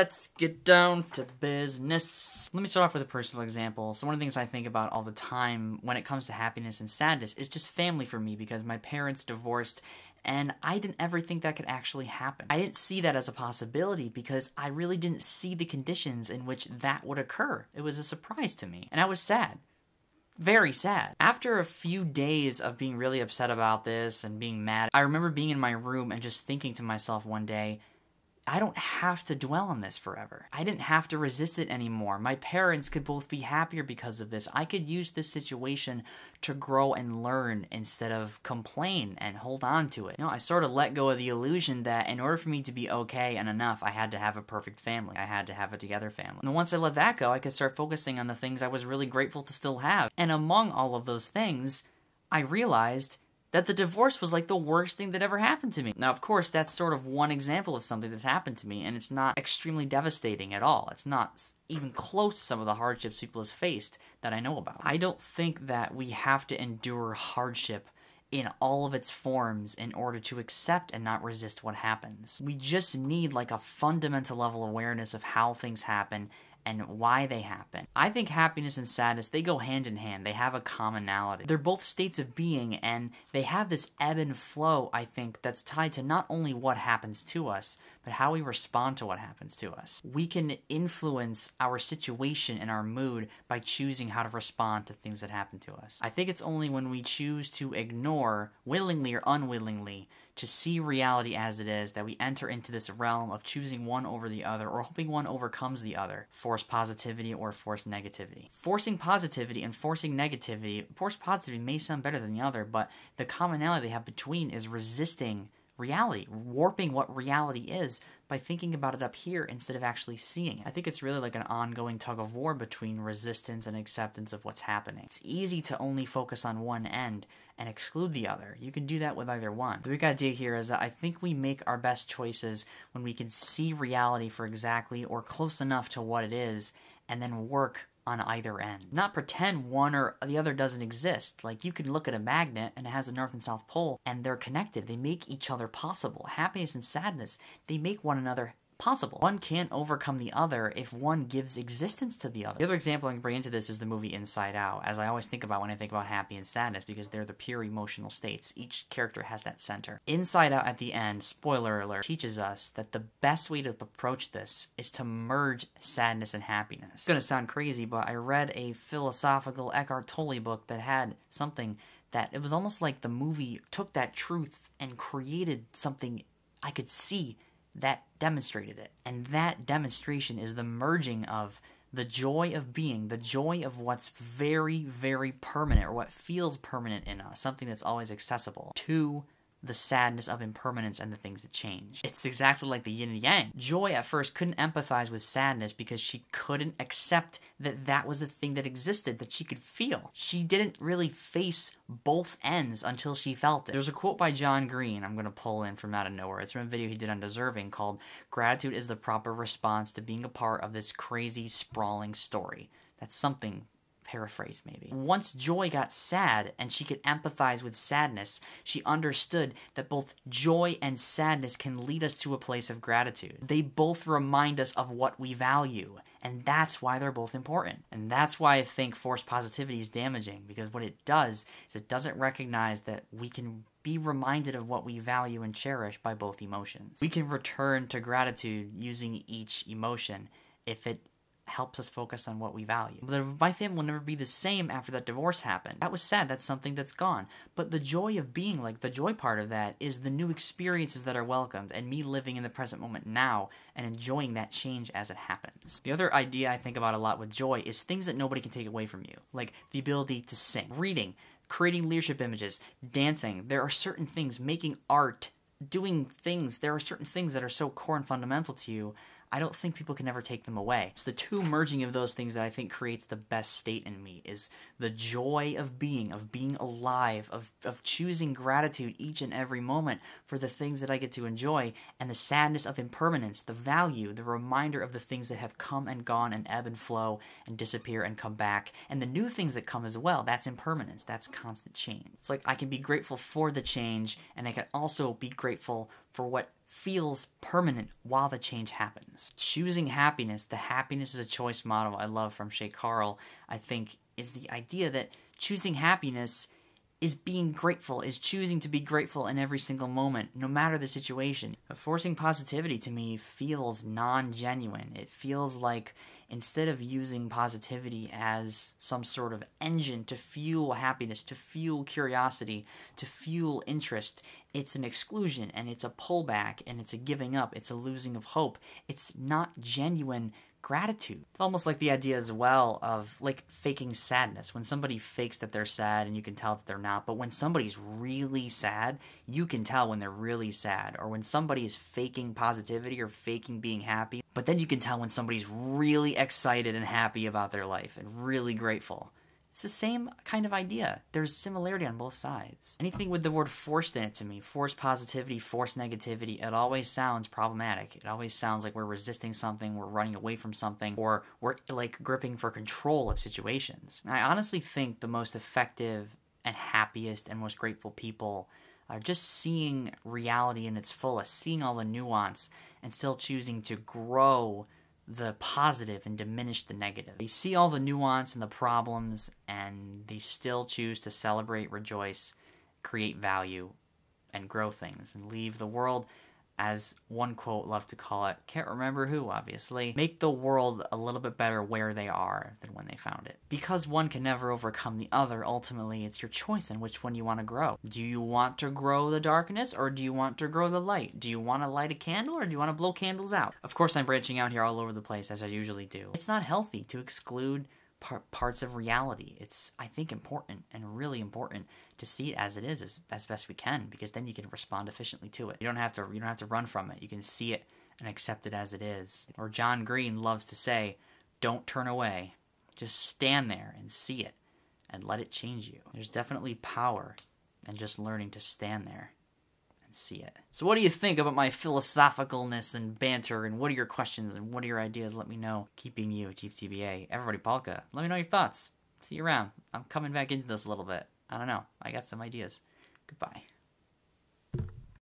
Let's get down to business. Let me start off with a personal example. So one of the things I think about all the time when it comes to happiness and sadness is just family for me, because my parents divorced and I didn't ever think that could actually happen. I didn't see that as a possibility because I really didn't see the conditions in which that would occur. It was a surprise to me and I was sad. Very sad. After a few days of being really upset about this and being mad, I remember being in my room and just thinking to myself one day, I don't have to dwell on this forever. I didn't have to resist it anymore. My parents could both be happier because of this. I could use this situation to grow and learn instead of complain and hold on to it. You know, I sort of let go of the illusion that in order for me to be okay and enough, I had to have a perfect family. I had to have a together family. And once I let that go, I could start focusing on the things I was really grateful to still have. And among all of those things, I realized that the divorce was like the worst thing that ever happened to me. Now, of course, that's sort of one example of something that's happened to me, and it's not extremely devastating at all. It's not even close to some of the hardships people have faced that I know about. I don't think that we have to endure hardship in all of its forms in order to accept and not resist what happens. We just need like a fundamental level awareness of how things happen and why they happen. I think happiness and sadness, they go hand in hand. They have a commonality. They're both states of being, and they have this ebb and flow, I think, that's tied to not only what happens to us, but how we respond to what happens to us. We can influence our situation and our mood by choosing how to respond to things that happen to us. I think it's only when we choose to ignore, willingly or unwillingly, to see reality as it is, that we enter into this realm of choosing one over the other or hoping one overcomes the other. Force positivity or force negativity. Forcing positivity and forcing negativity, force positivity may sound better than the other, but the commonality they have between is resisting reality, warping what reality is by thinking about it up here instead of actually seeing it. I think it's really like an ongoing tug of war between resistance and acceptance of what's happening. It's easy to only focus on one end and exclude the other. You can do that with either one. The big idea here is that I think we make our best choices when we can see reality for exactly or close enough to what it is and then work on either end. Not pretend one or the other doesn't exist. Like, you can look at a magnet and it has a north and south pole and they're connected. They make each other possible. Happiness and sadness, they make one another possible. One can't overcome the other if one gives existence to the other. The other example I can bring into this is the movie Inside Out, as I always think about when I think about happy and sadness, because they're the pure emotional states. Each character has that center. Inside Out at the end, spoiler alert, teaches us that the best way to approach this is to merge sadness and happiness. It's gonna sound crazy, but I read a philosophical Eckhart Tolle book that had something that it was almost like the movie took that truth and created something I could see that demonstrated it. And that demonstration is the merging of the joy of being, the joy of what's very, very permanent, or what feels permanent in us, something that's always accessible, to the sadness of impermanence and the things that change. It's exactly like the yin and yang. Joy at first couldn't empathize with sadness because she couldn't accept that that was a thing that existed, that she could feel. She didn't really face both ends until she felt it. There's a quote by John Green I'm gonna pull in from out of nowhere. It's from a video he did on Deserving called, "Gratitude is the proper response to being a part of this crazy, sprawling story." That's something. Paraphrase, maybe. Once Joy got sad and she could empathize with sadness, she understood that both joy and sadness can lead us to a place of gratitude. They both remind us of what we value, and that's why they're both important. And that's why I think forced positivity is damaging, because what it does is it doesn't recognize that we can be reminded of what we value and cherish by both emotions. We can return to gratitude using each emotion if it helps us focus on what we value. My family will never be the same after that divorce happened. That was sad, that's something that's gone. But the joy of being, like the joy part of that, is the new experiences that are welcomed and me living in the present moment now and enjoying that change as it happens. The other idea I think about a lot with joy is things that nobody can take away from you, like the ability to sing, reading, creating leadership images, dancing. There are certain things, making art, doing things. There are certain things that are so core and fundamental to you, I don't think people can ever take them away. It's the two merging of those things that I think creates the best state in me, is the joy of being alive, of choosing gratitude each and every moment for the things that I get to enjoy, and the sadness of impermanence, the value, the reminder of the things that have come and gone and ebb and flow and disappear and come back, and the new things that come as well. That's impermanence. That's constant change. It's like I can be grateful for the change, and I can also be grateful for what feels permanent while the change happens. Choosing happiness, the happiness is a choice model I love from Shea Carl, I think, is the idea that choosing happiness is being grateful, is choosing to be grateful in every single moment, no matter the situation. Forcing positivity to me feels non-genuine. It feels like instead of using positivity as some sort of engine to fuel happiness, to fuel curiosity, to fuel interest, it's an exclusion and it's a pullback and it's a giving up, it's a losing of hope. It's not genuine gratitude. It's almost like the idea as well of like faking sadness. When somebody fakes that they're sad and you can tell that they're not, but when somebody's really sad, you can tell when they're really sad. Or when somebody is faking positivity or faking being happy, but then you can tell when somebody's really excited and happy about their life and really grateful. It's the same kind of idea. There's similarity on both sides. Anything with the word forced in it to me, forced positivity, forced negativity, it always sounds problematic. It always sounds like we're resisting something, we're running away from something, or we're like gripping for control of situations. I honestly think the most effective and happiest and most grateful people are just seeing reality in its fullest, seeing all the nuance, and still choosing to grow the positive and diminish the negative. They see all the nuance and the problems, and they still choose to celebrate, rejoice, create value, and grow things, and leave the world, as one quote loved to call it, can't remember who, obviously, make the world a little bit better where they are than when they found it. Because one can never overcome the other, ultimately it's your choice in which one you want to grow. Do you want to grow the darkness, or do you want to grow the light? Do you want to light a candle, or do you want to blow candles out? Of course, I'm branching out here all over the place, as I usually do. It's not healthy to exclude parts of reality. It's, I think, important and really important to see it as it is, as best we can, because then you can respond efficiently to it. You don't have to run from it. You can see it and accept it as it is. Or John Green loves to say, don't turn away. Just stand there and see it and let it change you. There's definitely power in just learning to stand there and see it. So what do you think about my philosophicalness and banter, and what are your questions and what are your ideas? Let me know. Keeping you, Chief TBA. Everybody, Palka, let me know your thoughts. See you around. I'm coming back into this a little bit. I don't know. I got some ideas. Goodbye.